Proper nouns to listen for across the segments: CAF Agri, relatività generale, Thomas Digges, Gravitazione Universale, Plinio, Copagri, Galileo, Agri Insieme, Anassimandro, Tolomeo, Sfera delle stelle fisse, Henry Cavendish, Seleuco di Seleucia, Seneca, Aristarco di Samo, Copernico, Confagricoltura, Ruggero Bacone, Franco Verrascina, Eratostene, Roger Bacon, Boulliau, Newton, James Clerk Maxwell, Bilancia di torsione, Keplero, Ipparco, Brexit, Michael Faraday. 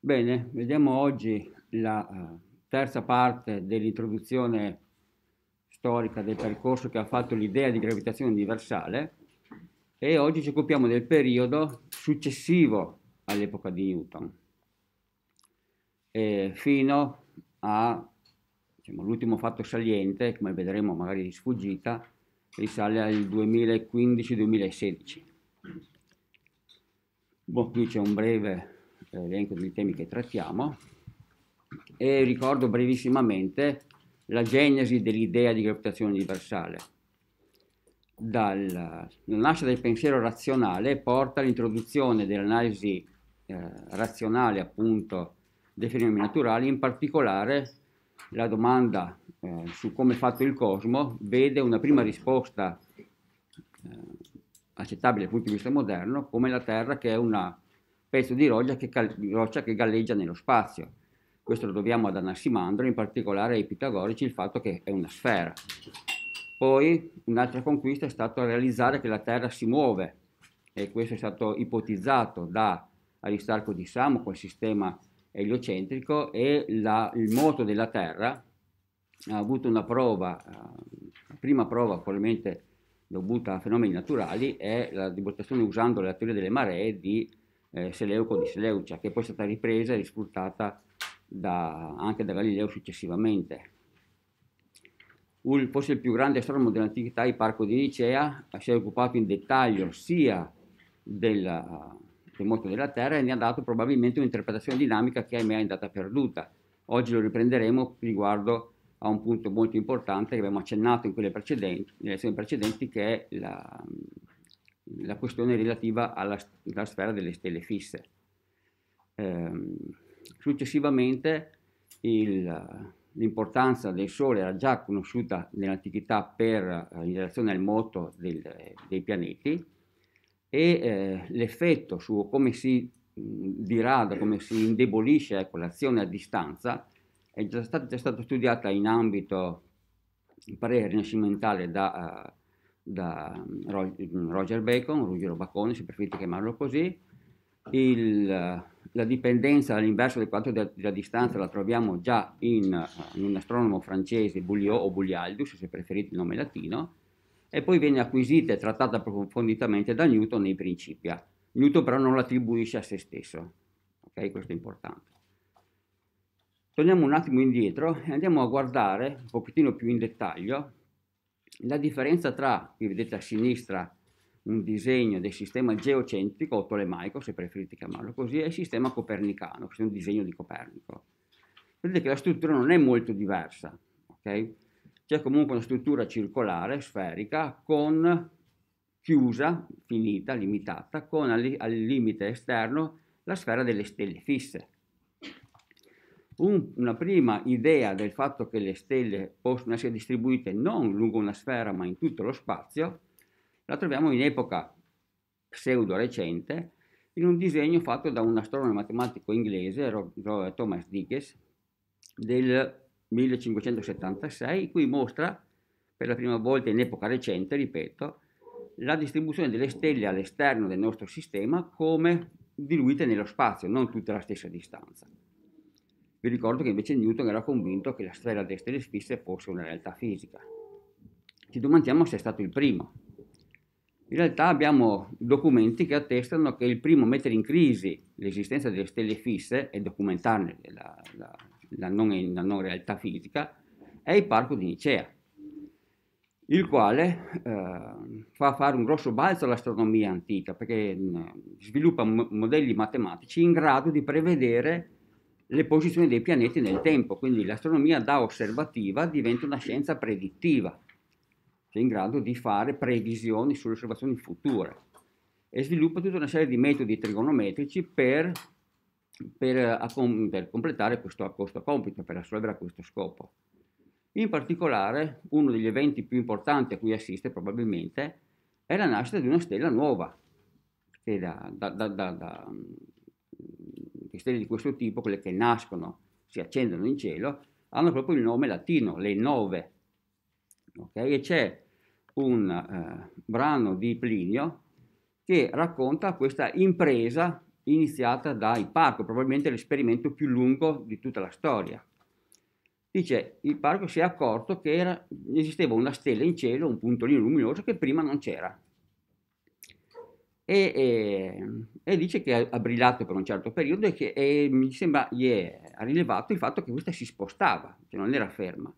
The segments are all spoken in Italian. Bene, vediamo oggi la terza parte dell'introduzione storica del percorso che ha fatto l'idea di gravitazione universale, e oggi ci occupiamo del periodo successivo all'epoca di Newton, fino a, diciamo, l'ultimo fatto saliente, come vedremo magari di sfuggita, risale al 2015-2016. Boh, qui c'è un breve elenco dei temi che trattiamo e ricordo brevissimamente la genesi dell'idea di gravitazione universale. Nasce dal pensiero razionale e porta all'introduzione dell'analisi razionale, appunto, dei fenomeni naturali. In particolare la domanda su come è fatto il cosmo vede una prima risposta accettabile dal punto di vista moderno, come la Terra, che è una pezzo di roccia che galleggia nello spazio. Questo lo dobbiamo ad Anassimandro, in particolare ai pitagorici, il fatto che è una sfera. Poi un'altra conquista è stata realizzare che la Terra si muove, e questo è stato ipotizzato da Aristarco di Samo col sistema eliocentrico, e il moto della Terra ha avuto una prova, la prima prova probabilmente dovuta a fenomeni naturali, è la dimostrazione usando la teoria delle maree di Seleuco di Seleucia, che poi è stata ripresa e risfruttata anche da Galileo successivamente. Forse il più grande astronomo dell'antichità, Ipparco di Nicea, si è occupato in dettaglio sia del moto della Terra e ne ha dato probabilmente un'interpretazione dinamica che ahimè è andata perduta. Oggi lo riprenderemo riguardo a un punto molto importante che abbiamo accennato in quelle precedenti, nelle lezioni precedenti, che è la questione relativa alla sfera delle stelle fisse. Successivamente l'importanza del Sole era già conosciuta nell'antichità in relazione al moto dei pianeti, e l'effetto su come si dirada, come si indebolisce, ecco, l'azione a distanza è già stata studiata in ambito pre-rinascimentale da Roger Bacon, Ruggero Bacone, si preferisce chiamarlo così. La dipendenza all'inverso del quadro della distanza la troviamo già in un astronomo francese, Boulliau o Boulliau, se preferite il nome latino, e poi viene acquisita e trattata approfonditamente da Newton nei Principia. Newton però non la attribuisce a se stesso, okay? Questo è importante. Torniamo un attimo indietro e andiamo a guardare un pochettino più in dettaglio la differenza tra, qui vedete a sinistra, un disegno del sistema geocentrico o tolemaico, se preferite chiamarlo così, e il sistema copernicano, che è un disegno di Copernico. Vedete che la struttura non è molto diversa, okay? C'è comunque una struttura circolare, sferica, chiusa, finita, limitata, con al limite esterno la sfera delle stelle fisse. Una prima idea del fatto che le stelle possono essere distribuite non lungo una sfera ma in tutto lo spazio la troviamo in epoca pseudo recente in un disegno fatto da un astronomo matematico inglese, Thomas Digges, del 1576, in cui mostra per la prima volta in epoca recente, ripeto, la distribuzione delle stelle all'esterno del nostro sistema come diluite nello spazio, non tutte alla stessa distanza. Vi ricordo che invece Newton era convinto che la sfera delle stelle fisse fosse una realtà fisica. Ci domandiamo se è stato il primo. In realtà abbiamo documenti che attestano che il primo a mettere in crisi l'esistenza delle stelle fisse e documentarne la non realtà fisica è Ipparco di Nicea, il quale fa fare un grosso balzo all'astronomia antica, perché sviluppa modelli matematici in grado di prevedere le posizioni dei pianeti nel tempo, quindi l'astronomia da osservativa diventa una scienza predittiva, cioè in grado di fare previsioni sulle osservazioni future, e sviluppa tutta una serie di metodi trigonometrici per completare questo compito, per assolvere a questo scopo. In particolare, uno degli eventi più importanti a cui assiste probabilmente è la nascita di una stella nuova, che le stelle di questo tipo, quelle che nascono, si accendono in cielo, hanno proprio il nome latino, le nove. Okay? E c'è un brano di Plinio che racconta questa impresa iniziata da Ipparco, probabilmente l'esperimento più lungo di tutta la storia. Dice, Ipparco si è accorto che esisteva una stella in cielo, un puntolino luminoso che prima non c'era. E dice che ha brillato per un certo periodo e che mi sembra ha rilevato il fatto che questa si spostava, che non era ferma,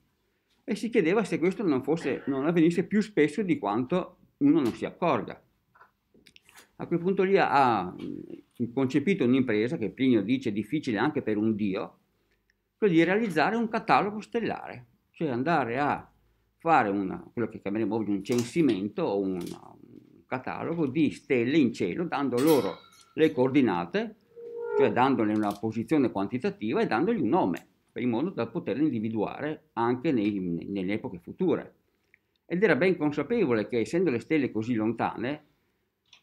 e si chiedeva se questo non avvenisse più spesso di quanto uno non si accorga. A quel punto lì ha concepito un'impresa che Plinio dice è difficile anche per un dio, cioè di realizzare un catalogo stellare, cioè andare a fare quello che chiameremo oggi un censimento o catalogo di stelle in cielo, dando loro le coordinate, cioè dandole una posizione quantitativa e dandogli un nome, per in modo da poterle individuare anche nelle epoche future. Ed era ben consapevole che, essendo le stelle così lontane,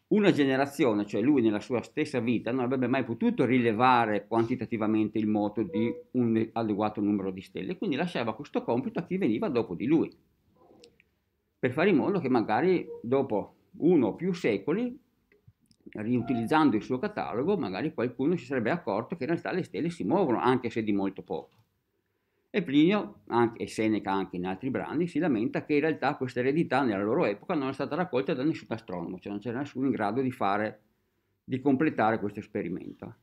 una generazione, cioè lui nella sua stessa vita, non avrebbe mai potuto rilevare quantitativamente il moto di un adeguato numero di stelle, quindi lasciava questo compito a chi veniva dopo di lui, per fare in modo che magari dopo uno o più secoli, riutilizzando il suo catalogo, magari qualcuno si sarebbe accorto che in realtà le stelle si muovono, anche se di molto poco. E Plinio, e Seneca anche in altri brani, si lamenta che in realtà questa eredità nella loro epoca non è stata raccolta da nessun astronomo, cioè non c'era nessuno in grado di completare questo esperimento.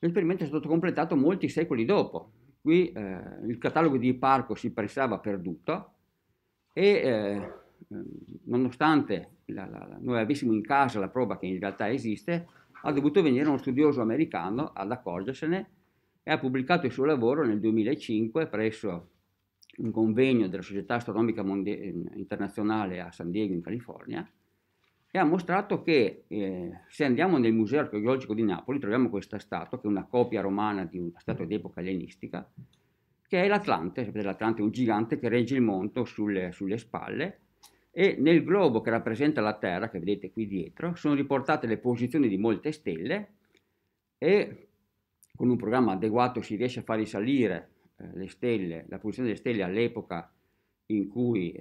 L'esperimento è stato completato molti secoli dopo. Qui il catalogo di Ipparco si pensava perduto e... nonostante noi avessimo in casa la prova che in realtà esiste, ha dovuto venire uno studioso americano ad accorgersene e ha pubblicato il suo lavoro nel 2005 presso un convegno della Società Astronomica Internazionale a San Diego in California, e ha mostrato che se andiamo nel Museo Archeologico di Napoli troviamo questa statua, che è una copia romana di una statua d'epoca ellenistica, che è l'Atlante. L'Atlante è un gigante che regge il mondo sulle spalle, e nel globo che rappresenta la Terra, che vedete qui dietro, sono riportate le posizioni di molte stelle, e con un programma adeguato si riesce a far risalire le stelle, la posizione delle stelle all'epoca in cui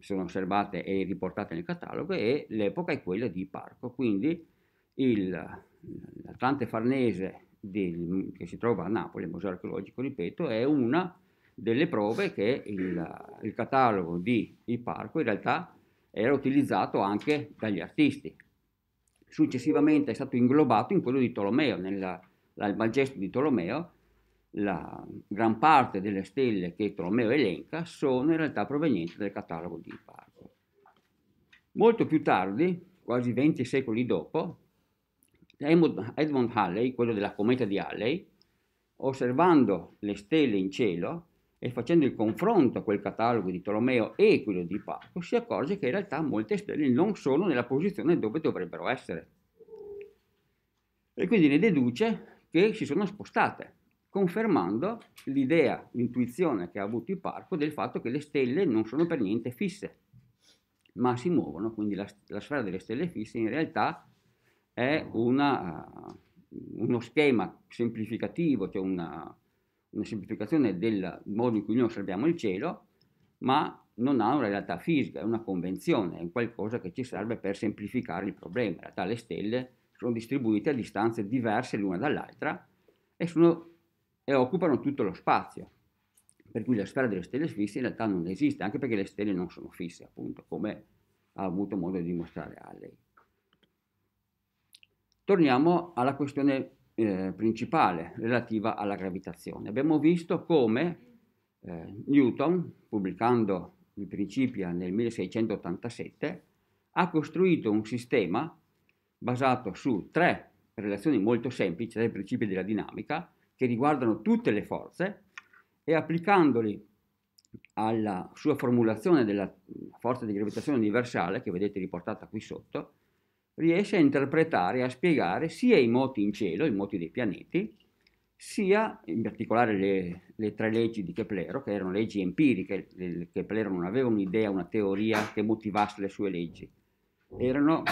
sono osservate e riportate nel catalogo, e l'epoca è quella di Ipparco. Quindi l'Atlante Farnese che si trova a Napoli, il Museo Archeologico, ripeto, è una delle prove che il catalogo di Ipparco in realtà era utilizzato anche dagli artisti. Successivamente è stato inglobato in quello di Tolomeo. Nel Magesto di Tolomeo la gran parte delle stelle che Tolomeo elenca sono in realtà provenienti dal catalogo di Ipparco. Molto più tardi, quasi 20 secoli dopo, Edmond Halley, quello della cometa di Halley, osservando le stelle in cielo e facendo il confronto a quel catalogo di Tolomeo e quello di Ipparco, si accorge che in realtà molte stelle non sono nella posizione dove dovrebbero essere. E quindi ne deduce che si sono spostate, confermando l'idea, l'intuizione che ha avuto Ipparco del fatto che le stelle non sono per niente fisse, ma si muovono. Quindi la sfera delle stelle fisse in realtà è uno schema semplificativo, cioè una semplificazione del modo in cui noi osserviamo il cielo, ma non ha una realtà fisica, è una convenzione, è qualcosa che ci serve per semplificare il problema. In realtà le stelle sono distribuite a distanze diverse l'una dall'altra e occupano tutto lo spazio, per cui la sfera delle stelle fisse in realtà non esiste, anche perché le stelle non sono fisse, appunto, come ha avuto modo di dimostrare Halley. Torniamo alla questione principale relativa alla gravitazione. Abbiamo visto come Newton, pubblicando i Principia nel 1687, ha costruito un sistema basato su tre relazioni molto semplici, tre principi della dinamica, che riguardano tutte le forze, e applicandoli alla sua formulazione della forza di gravitazione universale, che vedete riportata qui sotto, riesce a interpretare e a spiegare sia i moti in cielo, i moti dei pianeti, sia in particolare le tre leggi di Keplero, che erano leggi empiriche. Keplero non aveva un'idea, una teoria che motivasse le sue leggi, erano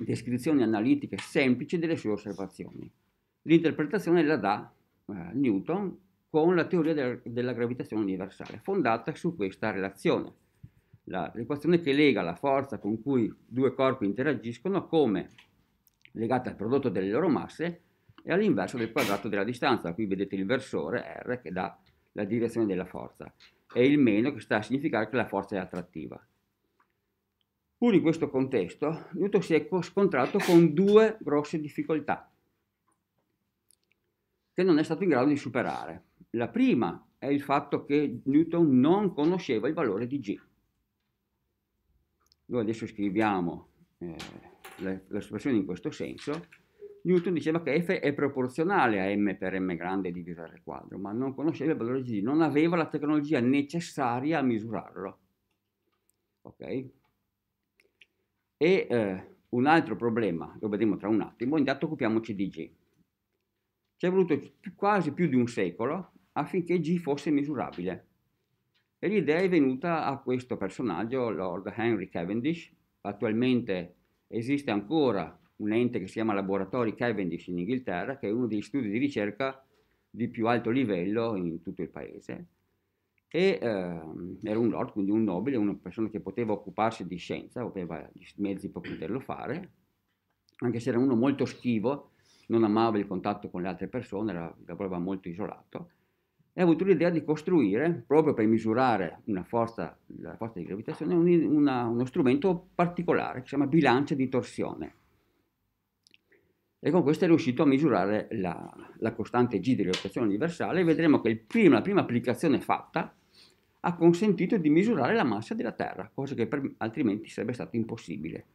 descrizioni analitiche semplici delle sue osservazioni. L'interpretazione la dà Newton con la teoria della gravitazione universale, fondata su questa relazione. L'equazione che lega la forza con cui due corpi interagiscono come legate al prodotto delle loro masse e all'inverso del quadrato della distanza. Qui vedete il versore R che dà la direzione della forza e il meno che sta a significare che la forza è attrattiva. Pur in questo contesto Newton si è scontrato con due grosse difficoltà che non è stato in grado di superare. La prima è il fatto che Newton non conosceva il valore di G. Noi adesso scriviamo l'espressione in questo senso. Newton diceva che F è proporzionale a M per M grande diviso R quadro, ma non conosceva il valore di G, non aveva la tecnologia necessaria a misurarlo. Ok? E un altro problema, lo vedremo tra un attimo, intanto occupiamoci di G. Ci è voluto quasi più di un secolo affinché G fosse misurabile. E l'idea è venuta a questo personaggio, Lord Henry Cavendish. Attualmente esiste ancora un ente che si chiama Laboratori Cavendish in Inghilterra, che è uno degli studi di ricerca di più alto livello in tutto il paese. E era un lord, quindi un nobile, una persona che poteva occuparsi di scienza, aveva gli mezzi per poterlo fare, anche se era uno molto schivo, non amava il contatto con le altre persone, lavorava molto isolato, e ha avuto l'idea di costruire, proprio per misurare una forza, la forza di gravitazione, uno strumento particolare che si chiama bilancia di torsione. E con questo è riuscito a misurare la costante G di rotazione universale, e vedremo che la prima applicazione fatta ha consentito di misurare la massa della Terra, cosa che altrimenti sarebbe stato impossibile.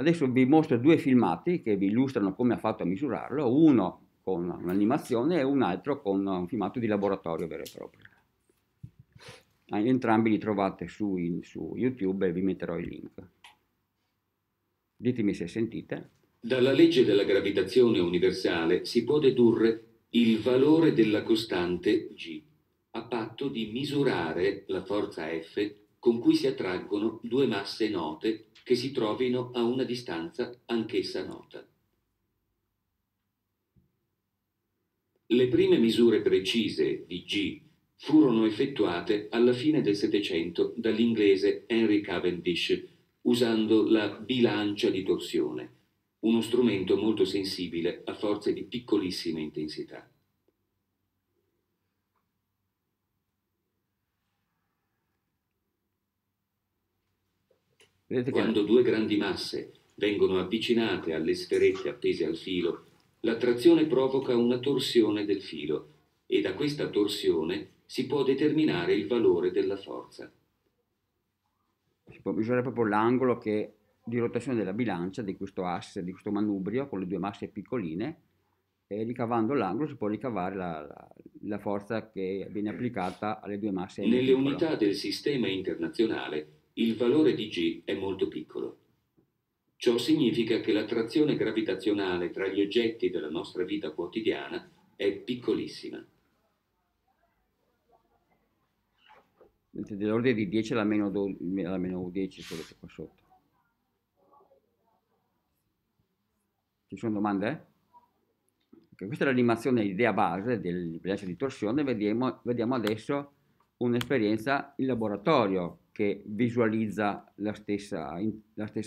Adesso vi mostro due filmati che vi illustrano come ha fatto a misurarlo, uno con un'animazione e un altro con un filmato di laboratorio vero e proprio. Entrambi li trovate su YouTube e vi metterò il link. Ditemi se sentite. Dalla legge della gravitazione universale si può dedurre il valore della costante G, a patto di misurare la forza F con cui si attraggono due masse note che si trovino a una distanza anch'essa nota. Le prime misure precise di G furono effettuate alla fine del Settecento dall'inglese Henry Cavendish usando la bilancia di torsione, uno strumento molto sensibile a forze di piccolissime intensità. Quando due grandi masse vengono avvicinate alle sferette appese al filo, l'attrazione provoca una torsione del filo e da questa torsione si può determinare il valore della forza. Si può misurare proprio l'angolo di rotazione della bilancia, di questo asse, di questo manubrio con le due masse piccoline, e ricavando l'angolo si può ricavare la forza che viene applicata alle due masse. Nelle unità del sistema internazionale il valore di G è molto piccolo. Ciò significa che l'attrazione gravitazionale tra gli oggetti della nostra vita quotidiana è piccolissima. Dell'ordine di 10 alla meno 10, solo qua sotto. Ci sono domande? Okay, questa è l'animazione, l'idea base del bilancia di torsione. Vediamo adesso un'esperienza in laboratorio che visualizza la stessa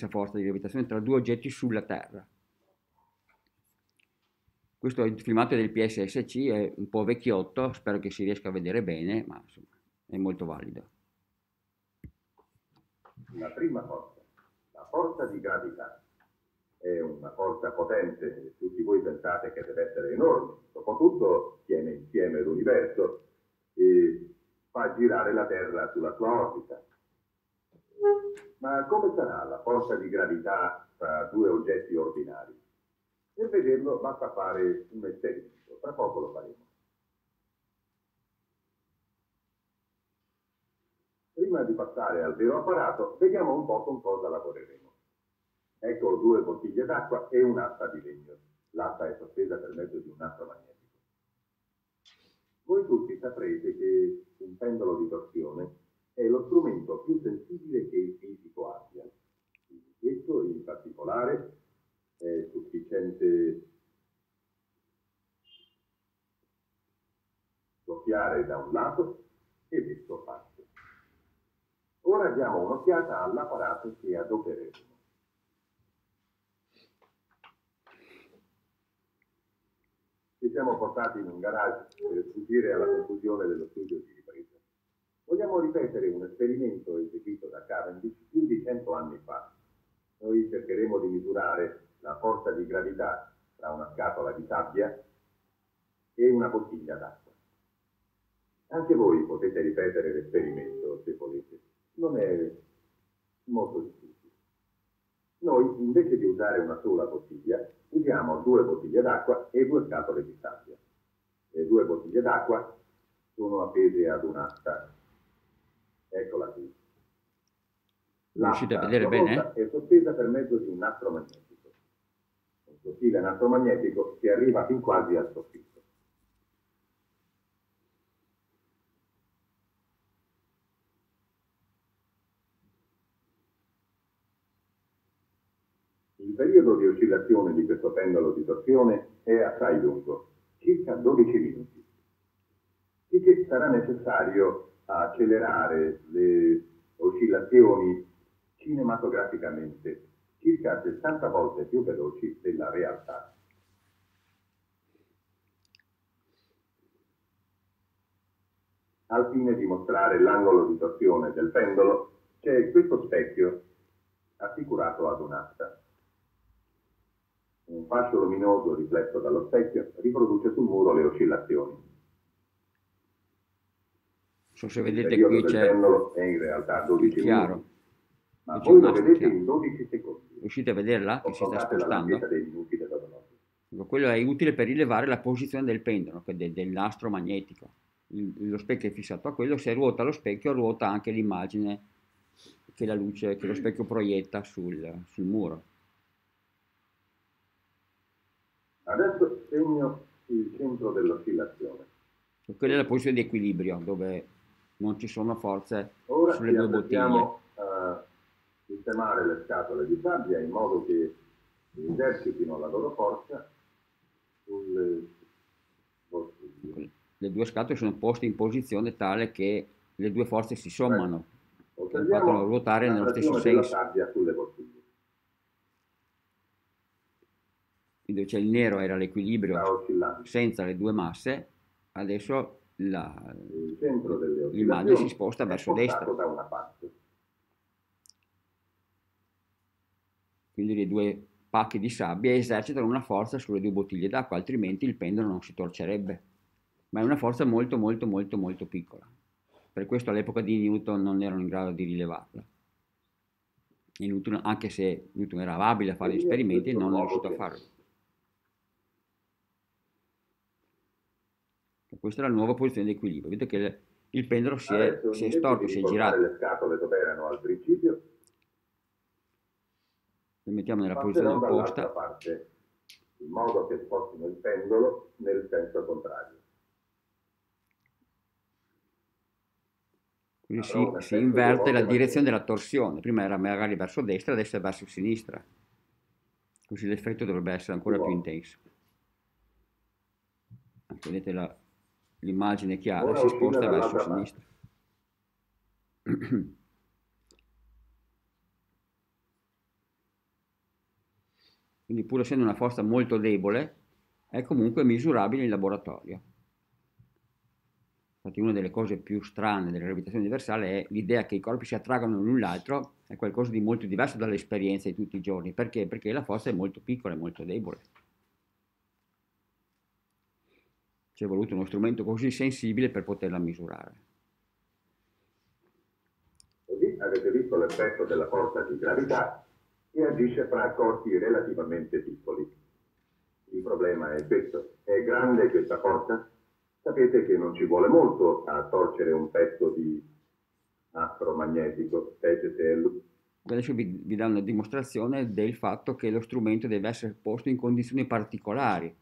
forza di gravitazione tra due oggetti sulla Terra. Questo è il filmato del PSSC, è un po' vecchiotto, spero che si riesca a vedere bene, ma insomma è molto valido. La prima forza, la forza di gravità, è una forza potente, tutti voi pensate che deve essere enorme, soprattutto tiene insieme l'universo e fa girare la Terra sulla sua orbita. Ma come sarà la forza di gravità tra due oggetti ordinari? Per vederlo basta fare un esperimento, tra poco lo faremo. Prima di passare al vero apparato, vediamo un po' con cosa lavoreremo. Ecco due bottiglie d'acqua e un'asta di legno. L'asta è sospesa per mezzo di un nastro magnetico. Voi tutti saprete che un pendolo di torsione è lo strumento più sensibile che il fisico abbia. Questo in particolare è sufficiente soffiare da un lato e questo fatto. Ora diamo un'occhiata all'apparato che adopereremo. siamo portati in un garage per fuggire alla conclusione dello studio di ripresa. Vogliamo ripetere un esperimento eseguito da Cavendish più di 100 anni fa. Noi cercheremo di misurare la forza di gravità tra una scatola di sabbia e una bottiglia d'acqua. Anche voi potete ripetere l'esperimento, se volete. Non è molto difficile. Noi, invece di usare una sola bottiglia, usiamo 2 bottiglie d'acqua e 2 scatole di sabbia. Le 2 bottiglie d'acqua sono appese ad un'asta. Eccola qui. Riuscite a vedere bene? È sospesa per mezzo di un nastro magnetico. Con questo filo nastro magnetico si arriva fin quasi al soffitto. Il periodo di oscillazione di questo pendolo di torsione è assai lungo, circa 12 minuti, sicché sarà necessario accelerare le oscillazioni cinematograficamente, circa 60 volte più veloci della realtà. Al fine di mostrare l'angolo di torsione del pendolo, c'è questo specchio assicurato ad un'asta. Un fascio luminoso riflesso dallo specchio riproduce sul muro le oscillazioni. Se vedete qui c'è in realtà 12 chiaro. Ma voi lo vedete in 12 secondi. Riuscite a vederla che si sta spostando? Quello è utile per rilevare la posizione del pendolo, del nastro magnetico. Lo specchio è fissato a quello, se ruota lo specchio ruota anche l'immagine che la luce, che lo specchio proietta sul muro. Adesso segno il centro dell'oscillazione. Quella è la posizione di equilibrio, dove non ci sono forze sulle due bottiglie. Ora sistemare le scatole di sabbia in modo che esercitino la loro forza sulle bottiglie. Le 2 scatole sono poste in posizione tale che le 2 forze si sommano e fanno ruotare nello stesso senso. Sabbia sulle bottiglie. Quindi c'è il nero, era l'equilibrio senza le 2 masse, adesso l'immagine si sposta verso destra. Da una parte. Quindi le 2 pacche di sabbia esercitano una forza sulle 2 bottiglie d'acqua, altrimenti il pendolo non si torcerebbe. Ma è una forza molto molto molto molto piccola. Per questo all'epoca di Newton non erano in grado di rilevarla. E Newton, anche se Newton era abile a fare gli esperimenti, non è riuscito a farlo. Questa è la nuova posizione di equilibrio. Vedete che il pendolo si è storto, si è girato. Le scatole dove erano al principio, le mettiamo nella posizione opposta. Parte, in modo che spostino il pendolo nel senso contrario. Quindi si inverte la direzione della torsione. Prima era magari verso destra, adesso è verso sinistra. Così l'effetto dovrebbe essere ancora più intenso. Anche vedete l'immagine chiara. Ora si sposta verso sinistra. Quindi pur essendo una forza molto debole è comunque misurabile in laboratorio. Infatti una delle cose più strane della gravitazione universale è l'idea che i corpi si attraggano l'un l'altro. È qualcosa di molto diverso dall'esperienza di tutti i giorni. Perché? Perché la forza è molto piccola, è molto debole. Ci è voluto uno strumento così sensibile per poterla misurare. Così avete visto l'effetto della forza di gravità che agisce fra corpi relativamente piccoli. Il problema è questo. È grande questa forza? Sapete che non ci vuole molto a torcere un pezzo di nastro magnetico, specie se è lungo. Adesso vi dà una dimostrazione del fatto che lo strumento deve essere posto in condizioni particolari.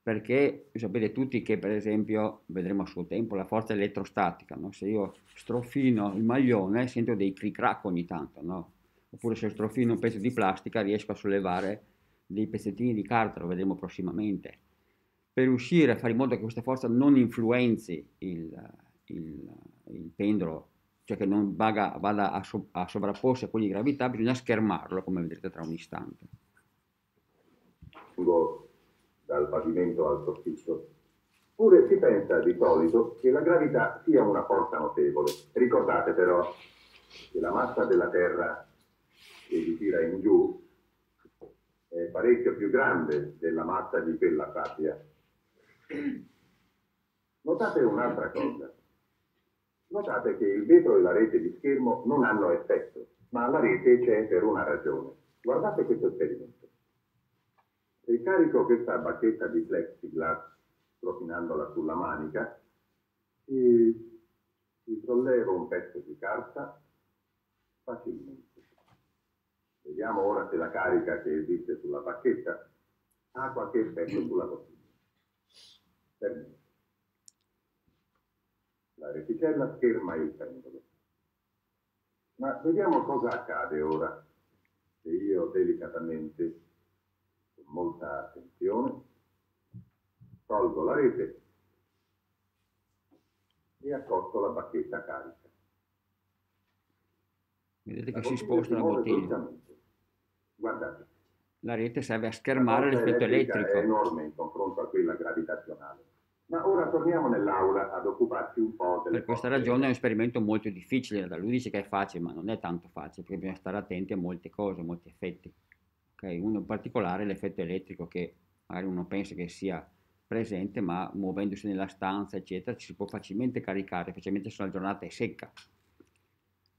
Perché sapete tutti che, per esempio, vedremo a suo tempo la forza elettrostatica, no? Se io strofino il maglione sento dei cric-crac ogni tanto, no? Oppure se strofino un pezzo di plastica riesco a sollevare dei pezzettini di carta, lo vedremo prossimamente. Per riuscire a fare in modo che questa forza non influenzi il pendolo, cioè che non vada a sovrapporsi a quelli di gravità, bisogna schermarlo, come vedrete tra un istante. dal pavimento al soffitto. Pure si pensa di solito che la gravità sia una forza notevole. Ricordate però che la massa della Terra che vi tira in giù è parecchio più grande della massa di quella sabbia. Notate un'altra cosa. Notate che il vetro e la rete di schermo non hanno effetto, ma la rete c'è per una ragione. Guardate questo esperimento. Ricarico questa bacchetta di plexiglass strofinandola sulla manica e ci sollevo un pezzo di carta facilmente. Vediamo ora se la carica che esiste sulla bacchetta ha qualche effetto sulla bottiglia. Fermi. La reticella scherma il pendolo. Ma vediamo cosa accade ora, se io delicatamente, con molta attenzione, tolgo la rete e accosto la bacchetta carica. Vedete che si sposta la bottiglia. Guardate. La rete serve a schermare l'effetto elettrico. È enorme in confronto a quella gravitazionale. Ma ora torniamo nell'aula ad occuparci un po' delle... Per questa ragione è un esperimento molto difficile. Lui dice che è facile, ma non è tanto facile, perché bisogna stare attenti a molte cose, a molti effetti. Okay? Uno in particolare è l'effetto elettrico, che magari uno pensa che sia presente, ma muovendosi nella stanza, eccetera, ci si può facilmente caricare, specialmente se la giornata è secca.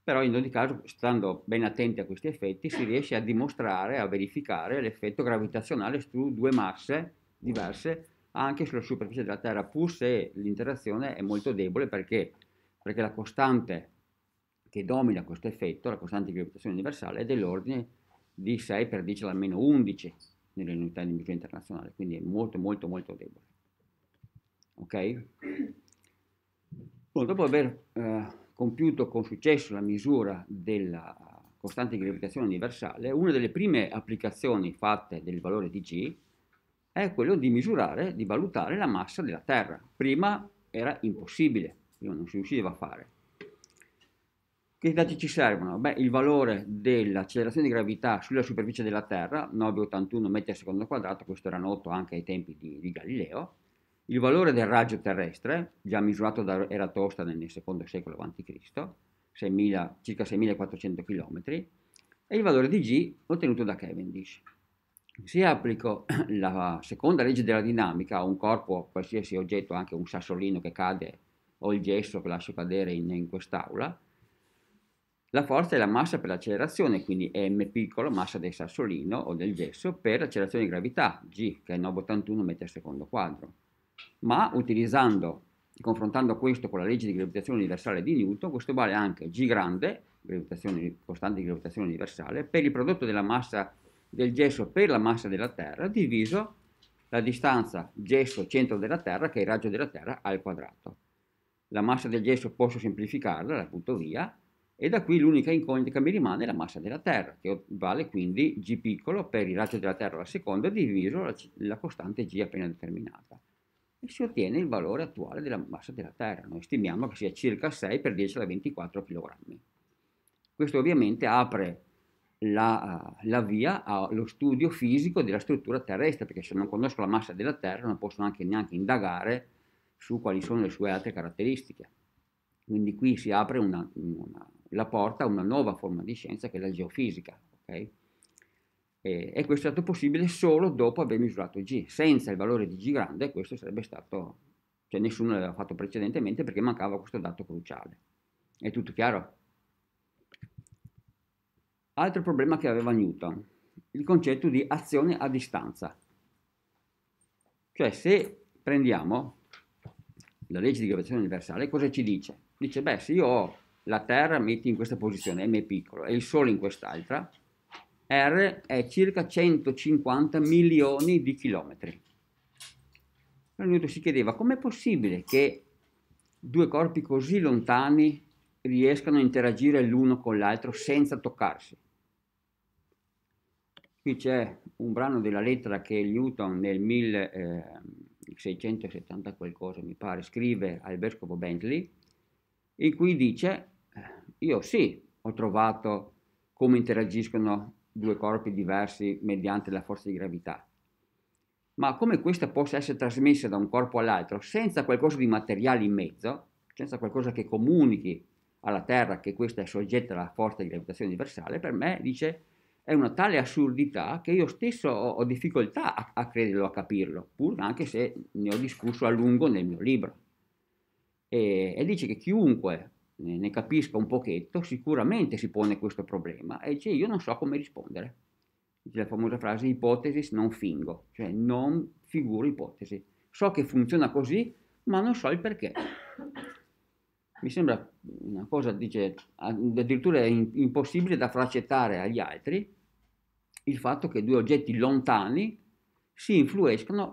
Però in ogni caso, stando ben attenti a questi effetti, si riesce a dimostrare, a verificare l'effetto gravitazionale su due masse diverse, anche sulla superficie della Terra, pur se l'interazione è molto debole, perché la costante che domina questo effetto, la costante di gravitazione universale, è dell'ordine di 6×10⁻¹⁰ nelle unità di misura internazionale, quindi è molto molto molto debole. Ok? Poi, dopo aver compiuto con successo la misura della costante di gravitazione universale, una delle prime applicazioni fatte del valore di G è quello di misurare, di valutare la massa della Terra. Prima era impossibile, prima non si riusciva a fare. Che dati ci servono? Beh, il valore dell'accelerazione di gravità sulla superficie della Terra, 981 metri al secondo quadrato, questo era noto anche ai tempi di Galileo. Il valore del raggio terrestre, già misurato da Eratostene nel secondo secolo a.C., circa 6.400 km, e il valore di G ottenuto da Cavendish. Se applico la seconda legge della dinamica a un corpo, qualsiasi oggetto, anche un sassolino che cade o il gesso che lascio cadere in quest'aula, la forza è la massa per l'accelerazione, quindi m piccolo, massa del sassolino o del gesso, per l'accelerazione di gravità, g, che è 981 metri al secondo quadro. Ma confrontando questo con la legge di gravitazione universale di Newton, questo vale anche g grande, costante di gravitazione universale, per il prodotto della massa del gesso per la massa della Terra, diviso la distanza gesso-centro della Terra, che è il raggio della Terra, al quadrato. La massa del gesso posso semplificarla, la butto via, e da qui l'unica incognita che mi rimane è la massa della Terra, che vale quindi g piccolo per il raggio della Terra alla seconda, diviso la costante g appena determinata. E si ottiene il valore attuale della massa della Terra. Noi stimiamo che sia circa 6×10⁻²⁰ kg. Questo ovviamente apre la via allo studio fisico della struttura terrestre, perché se non conosco la massa della Terra non posso neanche indagare su quali sono le sue altre caratteristiche. Quindi qui si apre la porta a una nuova forma di scienza, che è la geofisica. Okay? E questo è stato possibile solo dopo aver misurato G. Senza il valore di G grande questo sarebbe stato, cioè nessuno l'aveva fatto precedentemente, perché mancava questo dato cruciale. È tutto chiaro? Altro problema che aveva Newton, il concetto di azione a distanza. Cioè, se prendiamo la legge di gravitazione universale, cosa ci dice? Dice, beh, se io ho la Terra, metti in questa posizione, m piccolo, e il Sole in quest'altra, R è circa 150 milioni di chilometri. Newton si chiedeva, com'è possibile che due corpi così lontani riescano a interagire l'uno con l'altro senza toccarsi? Qui c'è un brano della lettera che Newton nel 1670 qualcosa, mi pare, scrive al vescovo Bentley, in cui dice, io sì, ho trovato come interagiscono due corpi diversi mediante la forza di gravità, ma come questa possa essere trasmessa da un corpo all'altro senza qualcosa di materiale in mezzo, senza qualcosa che comunichi alla Terra che questa è soggetta alla forza di gravitazione universale, per me, dice, è una tale assurdità che io stesso ho difficoltà a crederlo, a capirlo, pur anche se ne ho discusso a lungo nel mio libro. E dice che chiunque ne capisca un pochetto sicuramente si pone questo problema, e dice, io non so come rispondere. Dice la famosa frase, ipotesis non fingo, cioè non figuro ipotesi. So che funziona così, ma non so il perché. Mi sembra una cosa, dice, addirittura impossibile da francettare agli altri il fatto che due oggetti lontani si influenzino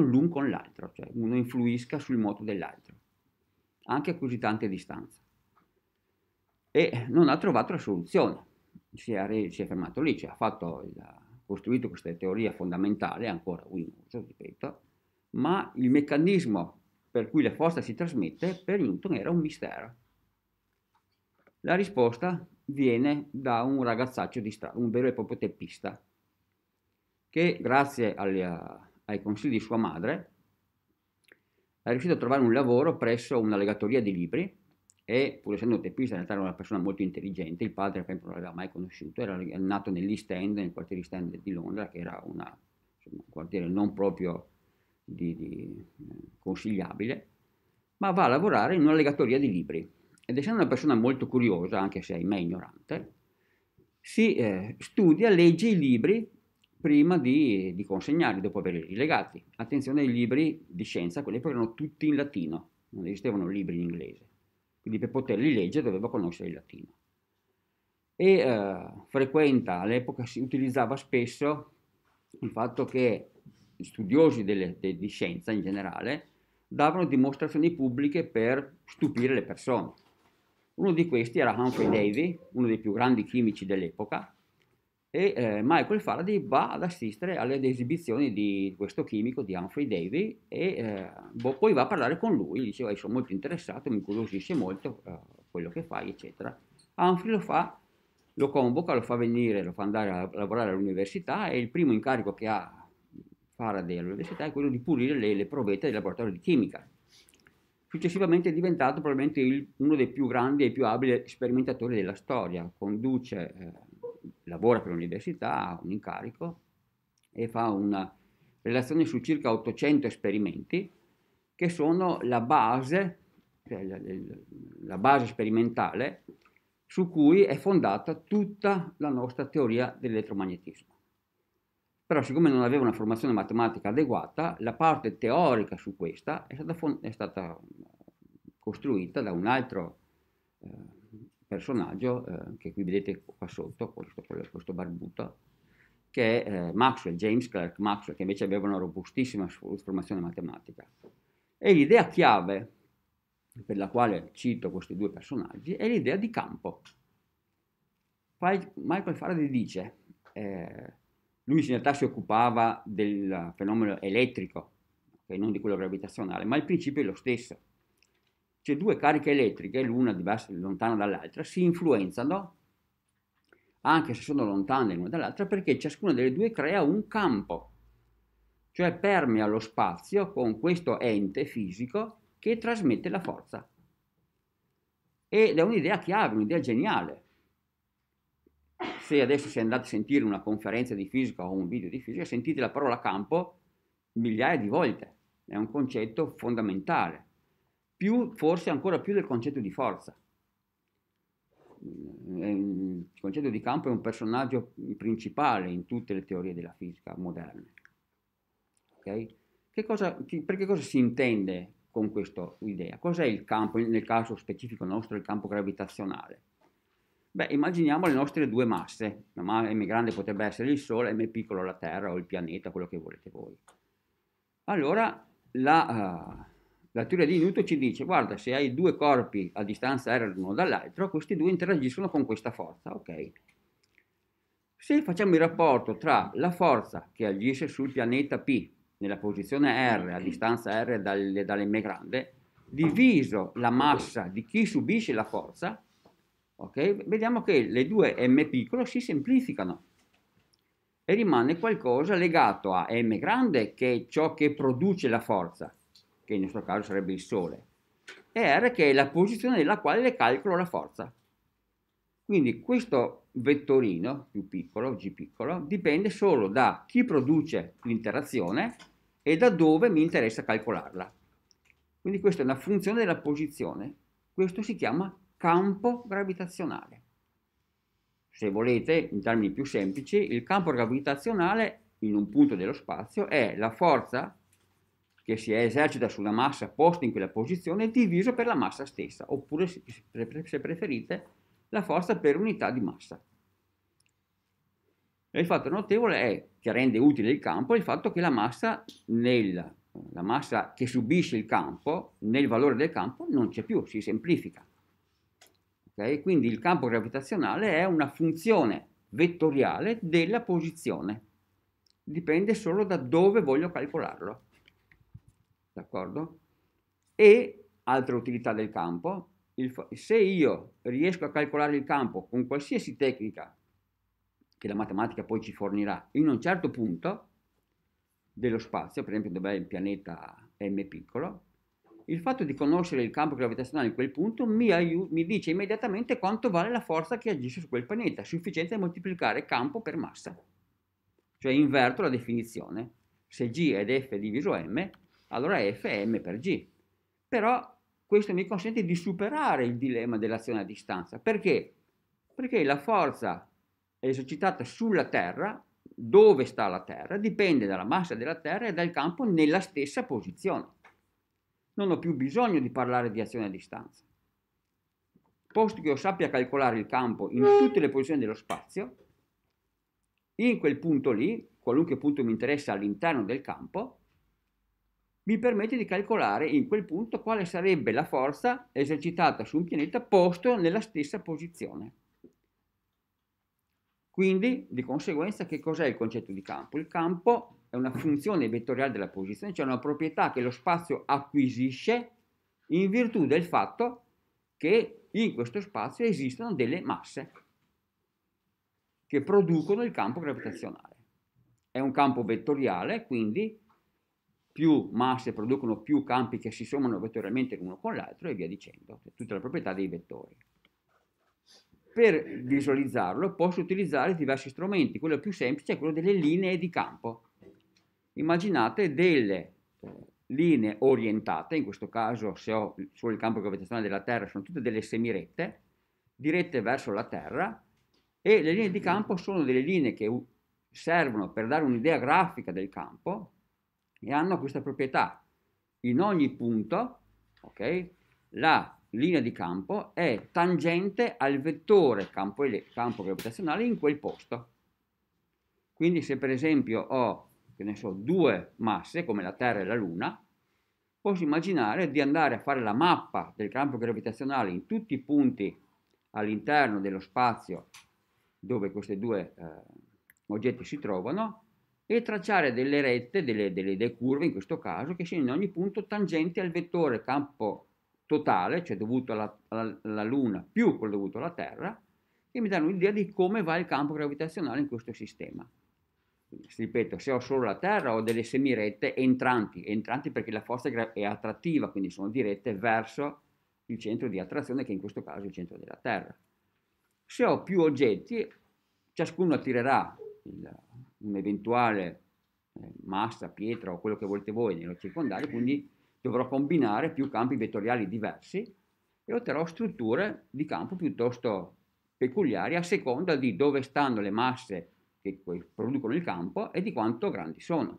l'un con l'altro, cioè uno influisca sul moto dell'altro, anche a così tante distanze. E non ha trovato la soluzione, si è fermato lì, cioè ha costruito questa teoria fondamentale, ancora in uso, ripeto, ma il meccanismo per cui la forza si trasmette, per Newton era un mistero. La risposta viene da un ragazzaccio di strada, un vero e proprio teppista, che grazie ai consigli di sua madre è riuscito a trovare un lavoro presso una legatoria di libri, e pur essendo teppista in realtà era una persona molto intelligente, il padre per esempio non l'aveva mai conosciuto, era nato nell'East End, nel quartiere East End di Londra, che era insomma, un quartiere non proprio consigliabile, ma va a lavorare in una legatoria di libri, ed essendo una persona molto curiosa, anche se ahimè ignorante, si studia, legge i libri prima di consegnarli, dopo averli rilegati. Attenzione ai libri di scienza, quelli poi erano tutti in latino, non esistevano libri in inglese, quindi per poterli leggere doveva conoscere il latino. E frequenta, all'epoca si utilizzava spesso il fatto che studiosi di scienza in generale davano dimostrazioni pubbliche per stupire le persone. Uno di questi era Humphry Davy, uno dei più grandi chimici dell'epoca, e Michael Faraday va ad assistere alle esibizioni di questo chimico, di Humphry Davy, e poi va a parlare con lui, gli diceva, sono molto interessato, mi incuriosisce molto quello che fai, eccetera. Humphrey lo convoca, lo fa andare a lavorare all'università, e il primo incarico che ha dell'università è quello di pulire le provette del laboratorio di chimica. Successivamente è diventato probabilmente uno dei più grandi e più abili sperimentatori della storia. Conduce, lavora per l'università, ha un incarico e fa una relazione su circa 800 esperimenti che sono la base, cioè la base sperimentale su cui è fondata tutta la nostra teoria dell'elettromagnetismo. Però siccome non aveva una formazione matematica adeguata, la parte teorica su questa è stata costruita da un altro personaggio, che qui vedete qua sotto, questo barbuto, che è Maxwell, James Clerk Maxwell, che invece aveva una robustissima formazione matematica. E l'idea chiave per la quale cito questi due personaggi è l'idea di campo. Michael Faraday dice... Lui in realtà si occupava del fenomeno elettrico, okay, non di quello gravitazionale, ma il principio è lo stesso. Cioè due cariche elettriche, l'una diversa, lontana dall'altra, si influenzano, anche se sono lontane l'una dall'altra, perché ciascuna delle due crea un campo, cioè permea lo spazio con questo ente fisico che trasmette la forza. Ed è un'idea chiave, un'idea geniale. Se adesso se andate a sentire una conferenza di fisica o un video di fisica, sentite la parola campo migliaia di volte, è un concetto fondamentale, forse ancora più del concetto di forza. Il concetto di campo è un personaggio principale in tutte le teorie della fisica moderne. Okay? Per che cosa si intende con questa idea? Cos'è il campo, nel caso specifico nostro, il campo gravitazionale? Beh, immaginiamo le nostre due masse, la M grande potrebbe essere il Sole, M piccolo la Terra o il pianeta, quello che volete voi. Allora, la teoria di Newton ci dice, guarda, se hai due corpi a distanza R l'uno dall'altro, questi due interagiscono con questa forza, ok? Se facciamo il rapporto tra la forza che agisce sul pianeta P, nella posizione R, a distanza R dalle M grande, diviso la massa di chi subisce la forza, okay? Vediamo che le due m piccolo si semplificano e rimane qualcosa legato a M grande, che è ciò che produce la forza, che in questo caso sarebbe il Sole, e R che è la posizione nella quale calcolo la forza. Quindi questo vettorino più piccolo, G piccolo, dipende solo da chi produce l'interazione e da dove mi interessa calcolarla. Quindi questa è una funzione della posizione. Questo si chiama campo gravitazionale. Se volete, in termini più semplici, il campo gravitazionale in un punto dello spazio è la forza che si esercita su una massa posta in quella posizione diviso per la massa stessa, oppure, se preferite, la forza per unità di massa. E il fatto notevole è che rende utile il campo il fatto che la massa che subisce il campo, nel valore del campo, non c'è più, si semplifica. Okay? Quindi il campo gravitazionale è una funzione vettoriale della posizione, dipende solo da dove voglio calcolarlo. D'accordo? E altra utilità del campo, se io riesco a calcolare il campo con qualsiasi tecnica che la matematica poi ci fornirà in un certo punto dello spazio, per esempio dove è il pianeta M piccolo, il fatto di conoscere il campo gravitazionale in quel punto mi dice immediatamente quanto vale la forza che agisce su quel pianeta, sufficiente a moltiplicare campo per massa. Cioè inverto la definizione, se G ed F diviso M, allora F è M per G. Però questo mi consente di superare il dilemma dell'azione a distanza. Perché? Perché la forza esercitata sulla Terra, dove sta la Terra, dipende dalla massa della Terra e dal campo nella stessa posizione. Non ho più bisogno di parlare di azione a distanza. Posto che io sappia calcolare il campo in tutte le posizioni dello spazio, in quel punto lì, qualunque punto mi interessa all'interno del campo, mi permette di calcolare in quel punto quale sarebbe la forza esercitata su un pianeta posto nella stessa posizione. Quindi, di conseguenza, che cos'è il concetto di campo? Il campo è una funzione vettoriale della posizione, cioè una proprietà che lo spazio acquisisce in virtù del fatto che in questo spazio esistono delle masse che producono il campo gravitazionale. È un campo vettoriale, quindi più masse producono più campi che si sommano vettorialmente l'uno con l'altro e via dicendo, tutta la proprietà dei vettori. Per visualizzarlo posso utilizzare diversi strumenti, quello più semplice è quello delle linee di campo. Immaginate delle linee orientate, in questo caso se ho solo il campo gravitazionale della Terra sono tutte delle semirette, dirette verso la Terra, e le linee di campo sono delle linee che servono per dare un'idea grafica del campo, e hanno questa proprietà. In ogni punto, okay, la linea di campo è tangente al vettore campo gravitazionale in quel posto. Quindi se per esempio ho, che ne so, due masse come la Terra e la Luna, posso immaginare di andare a fare la mappa del campo gravitazionale in tutti i punti all'interno dello spazio dove questi due oggetti si trovano, e tracciare delle rette, delle curve in questo caso, che siano in ogni punto tangenti al vettore campo totale, cioè dovuto alla Luna più quello dovuto alla Terra, che mi danno un'idea di come va il campo gravitazionale in questo sistema. Ripeto, se ho solo la Terra ho delle semirette entranti perché la forza è attrattiva, quindi sono dirette verso il centro di attrazione, che in questo caso è il centro della Terra. Se ho più oggetti, ciascuno attirerà un'eventuale massa, pietra o quello che volete voi nello circondario, quindi dovrò combinare più campi vettoriali diversi e otterrò strutture di campo piuttosto peculiari a seconda di dove stanno le masse che producono il campo e di quanto grandi sono.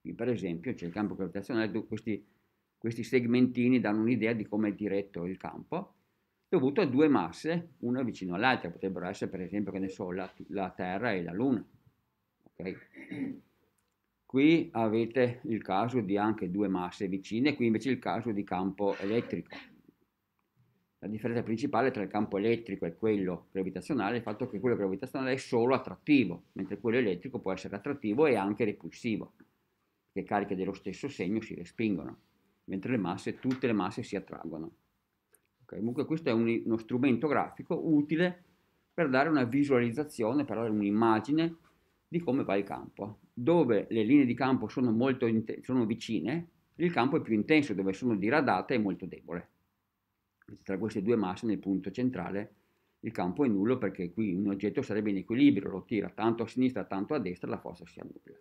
Qui per esempio c'è il campo gravitazionale, questi segmentini danno un'idea di come è diretto il campo, dovuto a due masse, una vicino all'altra, potrebbero essere per esempio, che ne so, la Terra e la Luna. Okay. Qui avete il caso di anche due masse vicine, qui invece il caso di campo elettrico. La differenza principale tra il campo elettrico e quello gravitazionale è il fatto che quello gravitazionale è solo attrattivo, mentre quello elettrico può essere attrattivo e anche repulsivo, perché cariche dello stesso segno si respingono, mentre tutte le masse si attraggono. Okay, comunque questo è uno strumento grafico utile per dare una visualizzazione, per dare un'immagine di come va il campo. Dove le linee di campo sono molto vicine, il campo è più intenso, dove sono diradate è molto debole. Tra queste due masse, nel punto centrale, il campo è nullo, perché qui un oggetto sarebbe in equilibrio, lo tira tanto a sinistra, tanto a destra, la forza si annulla.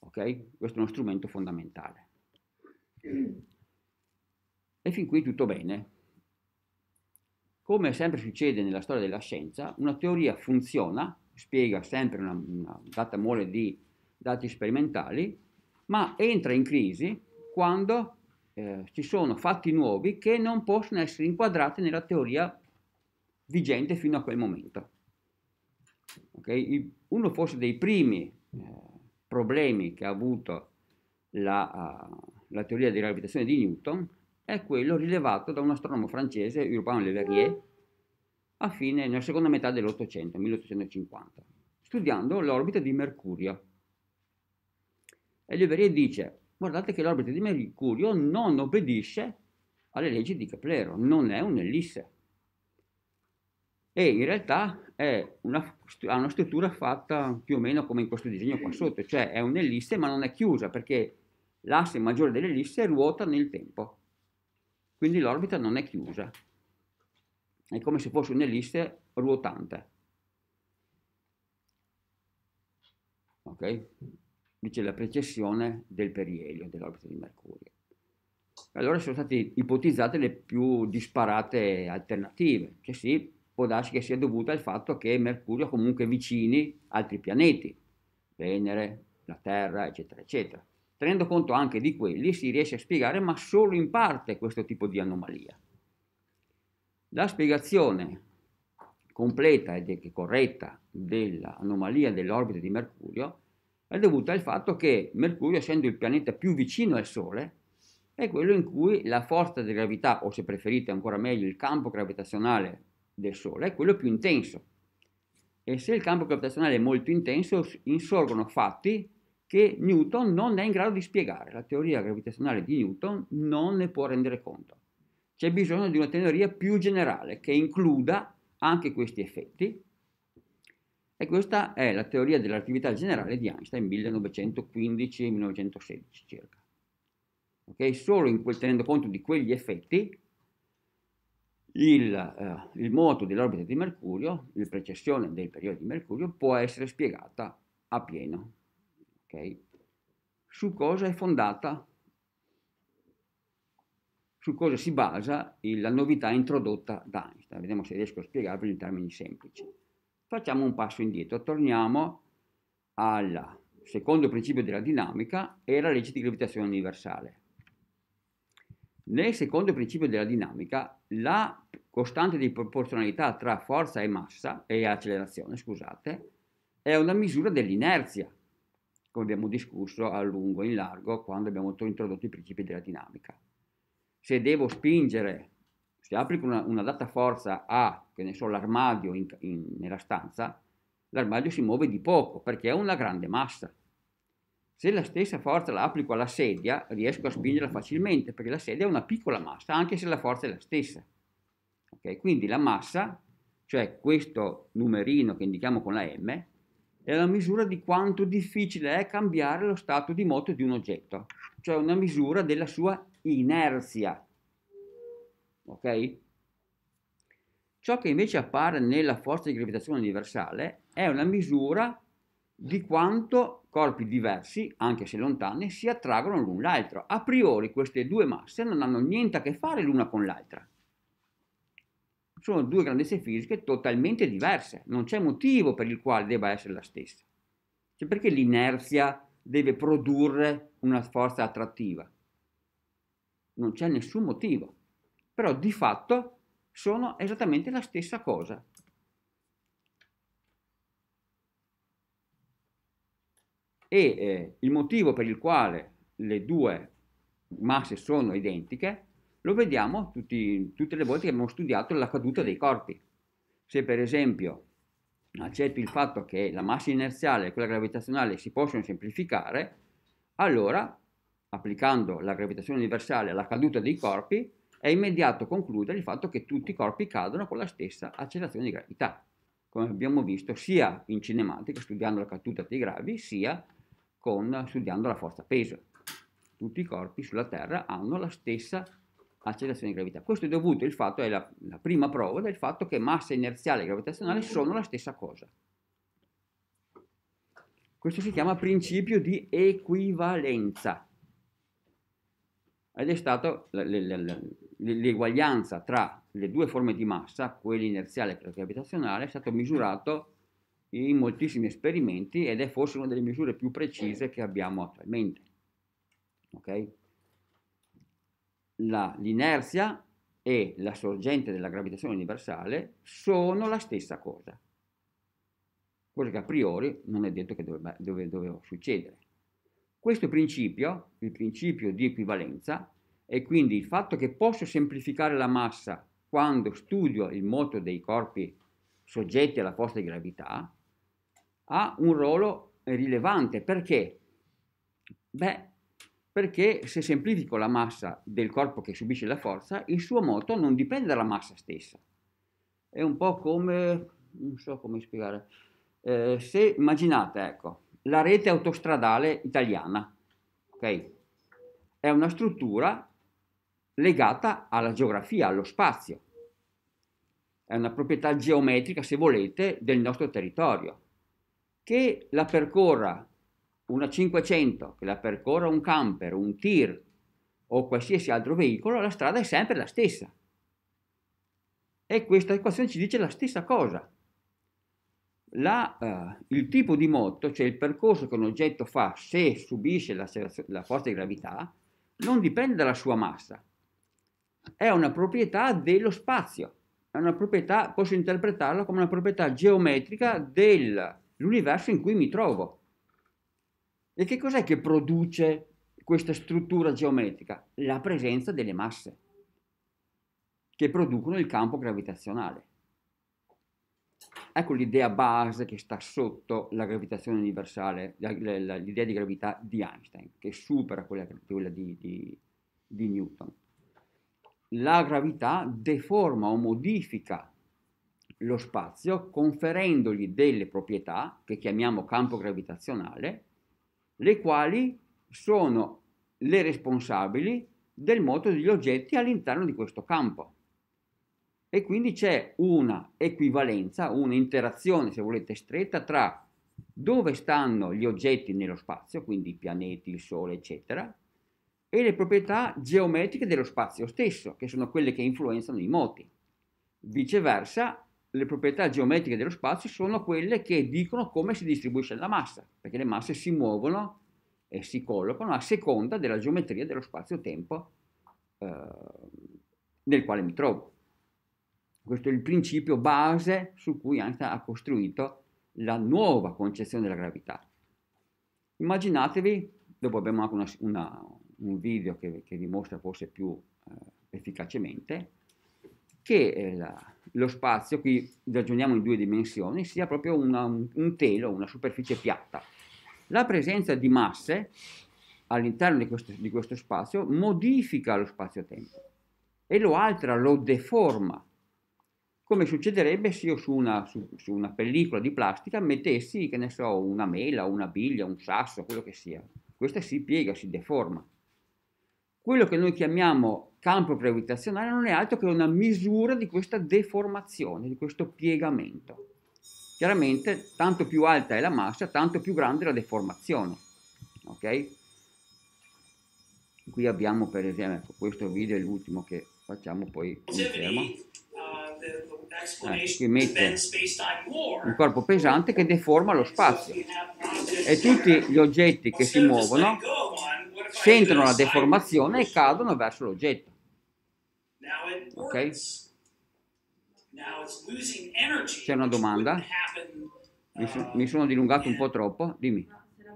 Ok? Questo è uno strumento fondamentale. E fin qui tutto bene. Come sempre succede nella storia della scienza, una teoria funziona, spiega sempre una data mole di dati sperimentali, ma entra in crisi quando ci sono fatti nuovi che non possono essere inquadrati nella teoria vigente fino a quel momento. Okay? Uno forse dei primi problemi che ha avuto la teoria della gravitazione di Newton è quello rilevato da un astronomo francese, Urbain Le Verrier, a fine, nella seconda metà dell'Ottocento, 1850, studiando l'orbita di Mercurio. E Le Verrier dice: guardate che l'orbita di Mercurio non obbedisce alle leggi di Keplero, non è un'ellisse. E in realtà ha una struttura fatta più o meno come in questo disegno qua sotto, cioè è un'ellisse ma non è chiusa, perché l'asse maggiore dell'ellisse ruota nel tempo. Quindi l'orbita non è chiusa, è come se fosse un'ellisse ruotante. Ok? Dice la precessione del perielio dell'orbita di Mercurio. Allora sono state ipotizzate le più disparate alternative, che sì, può darsi che sia dovuta al fatto che Mercurio comunque vicini altri pianeti, Venere, la Terra, eccetera, eccetera. Tenendo conto anche di quelli, si riesce a spiegare, ma solo in parte, questo tipo di anomalia. La spiegazione completa e corretta dell'anomalia dell'orbita di Mercurio è dovuta al fatto che Mercurio, essendo il pianeta più vicino al Sole, è quello in cui la forza di gravità, o se preferite ancora meglio il campo gravitazionale del Sole, è quello più intenso. E se il campo gravitazionale è molto intenso, insorgono fatti che Newton non è in grado di spiegare. La teoria gravitazionale di Newton non ne può rendere conto. C'è bisogno di una teoria più generale che includa anche questi effetti, e questa è la teoria dell'attività generale di Einstein, 1915-1916 circa. Okay? Solo tenendo conto di quegli effetti, il moto dell'orbita di Mercurio, la precessione del periodo di Mercurio, può essere spiegata a pieno. Okay. Su cosa è fondata, su cosa si basa la novità introdotta da Einstein? Vediamo se riesco a spiegarvi in termini semplici. Facciamo un passo indietro, torniamo al secondo principio della dinamica e alla legge di gravitazione universale. Nel secondo principio della dinamica, la costante di proporzionalità tra forza e massa e accelerazione, scusate, è una misura dell'inerzia, come abbiamo discusso a lungo e in largo quando abbiamo introdotto i principi della dinamica. Se devo spingere, se applico una data forza a, che ne so, l'armadio nella stanza, l'armadio si muove di poco perché è una grande massa. Se la stessa forza la applico alla sedia, riesco a spingerla facilmente perché la sedia è una piccola massa, anche se la forza è la stessa. Okay? Quindi la massa, cioè questo numerino che indichiamo con la M, è una misura di quanto difficile è cambiare lo stato di moto di un oggetto, cioè una misura della sua inerzia. Ok? Ciò che invece appare nella forza di gravitazione universale è una misura di quanto corpi diversi, anche se lontani, si attraggono l'un l'altro. A priori queste due masse non hanno niente a che fare l'una con l'altra. Sono due grandezze fisiche totalmente diverse, non c'è motivo per il quale debba essere la stessa. Cioè, perché l'inerzia deve produrre una forza attrattiva? Non c'è nessun motivo, però di fatto sono esattamente la stessa cosa. E il motivo per il quale le due masse sono identiche lo vediamo tutte le volte che abbiamo studiato la caduta dei corpi. Se per esempio accetti il fatto che la massa inerziale e quella gravitazionale si possono semplificare, allora, applicando la gravitazione universale alla caduta dei corpi, è immediato concludere il fatto che tutti i corpi cadono con la stessa accelerazione di gravità. come abbiamo visto, sia in cinematica, studiando la caduta dei gravi, sia studiando la forza peso. Tutti i corpi sulla Terra hanno la stessa accelerazione di gravità. Questo è dovuto, il fatto è la prima prova del fatto che massa inerziale e gravitazionale sono la stessa cosa. Questo si chiama principio di equivalenza. Ed è stata l'eguaglianza tra le due forme di massa, quella inerziale e quella gravitazionale, è stato misurato in moltissimi esperimenti ed è forse una delle misure più precise che abbiamo attualmente. Okay? L'inerzia e la sorgente della gravitazione universale sono la stessa cosa, cosa che a priori non è detto che doveva succedere. Questo principio, il principio di equivalenza, e quindi il fatto che posso semplificare la massa quando studio il moto dei corpi soggetti alla forza di gravità, ha un ruolo rilevante. Perché? Beh, perché se semplifico la massa del corpo che subisce la forza, il suo moto non dipende dalla massa stessa. È un po' come, non so come spiegare, se immaginate, ecco, la rete autostradale italiana, ok? È una struttura legata alla geografia, allo spazio. È una proprietà geometrica, se volete, del nostro territorio. Che la percorra una 500, che la percorra un camper, un tir o qualsiasi altro veicolo, la strada è sempre la stessa. E questa equazione ci dice la stessa cosa. Il tipo di moto, cioè il percorso che un oggetto fa se subisce la forza di gravità, non dipende dalla sua massa, è una proprietà dello spazio, è una proprietà, posso interpretarla come una proprietà geometrica dell'universo in cui mi trovo. E che cos'è che produce questa struttura geometrica? La presenza delle masse che producono il campo gravitazionale. Ecco l'idea base che sta sotto la gravitazione universale, l'idea di gravità di Einstein, che supera quella di Newton. La gravità deforma o modifica lo spazio conferendogli delle proprietà, che chiamiamo campo gravitazionale, le quali sono le responsabili del moto degli oggetti all'interno di questo campo. E quindi c'è una equivalenza, un'interazione, se volete, stretta tra dove stanno gli oggetti nello spazio, quindi i pianeti, il Sole, eccetera, e le proprietà geometriche dello spazio stesso, che sono quelle che influenzano i moti. Viceversa, le proprietà geometriche dello spazio sono quelle che dicono come si distribuisce la massa, perché le masse si muovono e si collocano a seconda della geometria dello spazio-tempo nel quale mi trovo. Questo è il principio base su cui Einstein ha costruito la nuova concezione della gravità. Immaginatevi, dopo abbiamo anche un video che vi mostra forse più efficacemente, che lo spazio, qui ragioniamo in due dimensioni, sia proprio un telo, una superficie piatta. La presenza di masse all'interno di questo spazio modifica lo spazio-tempo e lo altera, lo deforma. Come succederebbe se io su una pellicola di plastica mettessi, che ne so, una mela, una biglia, un sasso, quello che sia. Questa si piega, si deforma. Quello che noi chiamiamo campo gravitazionale non è altro che una misura di questa deformazione, di questo piegamento. Chiaramente, tanto più alta è la massa, tanto più grande è la deformazione. Ok? Qui abbiamo, per esempio, questo video è l'ultimo che facciamo, poi iniziamo. Qui mette un corpo pesante che deforma lo spazio e tutti gli oggetti che si muovono sentono la deformazione e cadono verso l'oggetto. Ok? C'è una domanda? Mi sono dilungato un po' troppo, dimmi. Ma se la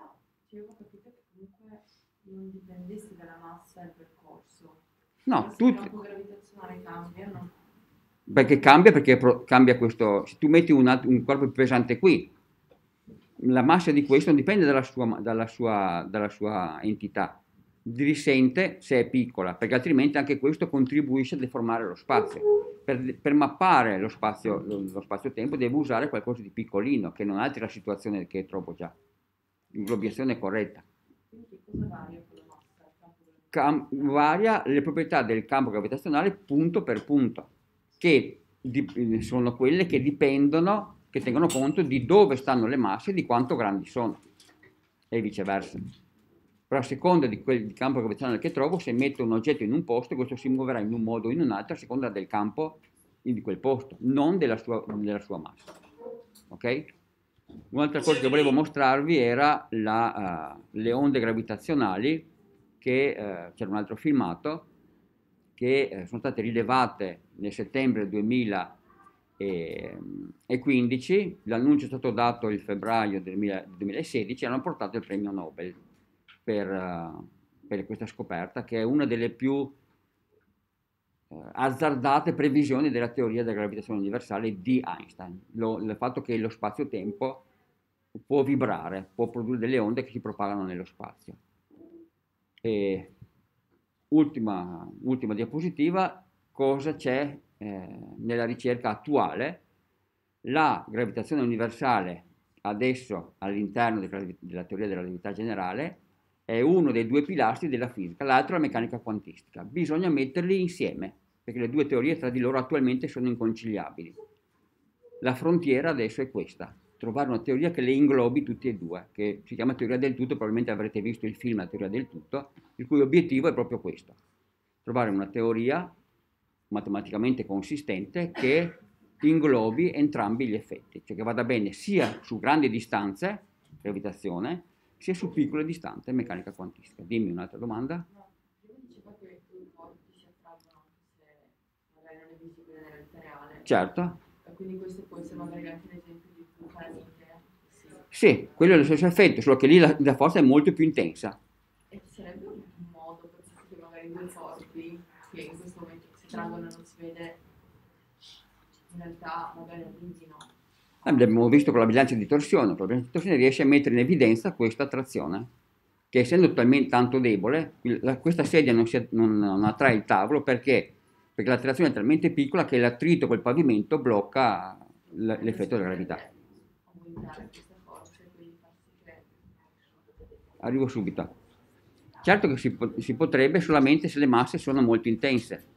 massa, io ho capito che comunque non dipendesse dalla massa il percorso. No, tutti. Il campo gravitazionale cambia, no? Perché cambia, perché cambia questo. Se tu metti un corpo più pesante qui, la massa di questo non dipende dalla sua entità, risente se è piccola, perché altrimenti anche questo contribuisce a deformare lo spazio. per mappare lo spazio-tempo deve usare qualcosa di piccolino, che non altri la situazione che è troppo già. L'obiezione è corretta. Quindi cosa varia con la massa? Varia le proprietà del campo gravitazionale punto per punto, che sono quelle che dipendono, che tengono conto di dove stanno le masse e di quanto grandi sono, e viceversa. Però a seconda di quel campo gravitazionale che trovo, se metto un oggetto in un posto, questo si muoverà in un modo o in un altro a seconda del campo di quel posto, non della sua massa. Ok? Un'altra cosa che volevo mostrarvi era le onde gravitazionali, che c'era un altro filmato, che sono state rilevate nel settembre 2015, l'annuncio è stato dato il febbraio del 2016, hanno portato il premio Nobel per questa scoperta, che è una delle più azzardate previsioni della teoria della gravitazione universale di Einstein, il fatto che lo spazio-tempo può vibrare, può produrre delle onde che si propagano nello spazio. E ultima diapositiva, cosa c'è nella ricerca attuale? La gravitazione universale adesso all'interno della teoria della relatività generale è uno dei due pilastri della fisica, l'altro è la meccanica quantistica. Bisogna metterli insieme, perché le due teorie tra di loro attualmente sono inconciliabili. La frontiera adesso è questa, trovare una teoria che le inglobi tutti e due, che si chiama teoria del tutto, probabilmente avrete visto il film La teoria del tutto, il cui obiettivo è proprio questo, trovare una teoria matematicamente consistente che inglobi entrambi gli effetti, cioè che vada bene sia su grandi distanze, gravitazione, sia su piccole distanze, meccanica quantistica. Dimmi un'altra domanda. No, prima diceva che i corpi si attraggono anche se magari non è visibile nella vita reale. Certo. E quindi questo può essere magari anche un esempio di Copernico. Sì, quello è lo stesso effetto, solo che lì la forza è molto più intensa. E ci sarebbe un modo per sapere che magari due corpi che in questo momento si attraggono e non si vede, in realtà magari quindi no. L'abbiamo visto con la bilancia di torsione, riesce a mettere in evidenza questa attrazione, che essendo talmente tanto debole, questa sedia non attrae il tavolo perché l'attrazione è talmente piccola che l'attrito col pavimento blocca l'effetto della gravità. Arrivo subito. Certo che si potrebbe solamente se le masse sono molto intense.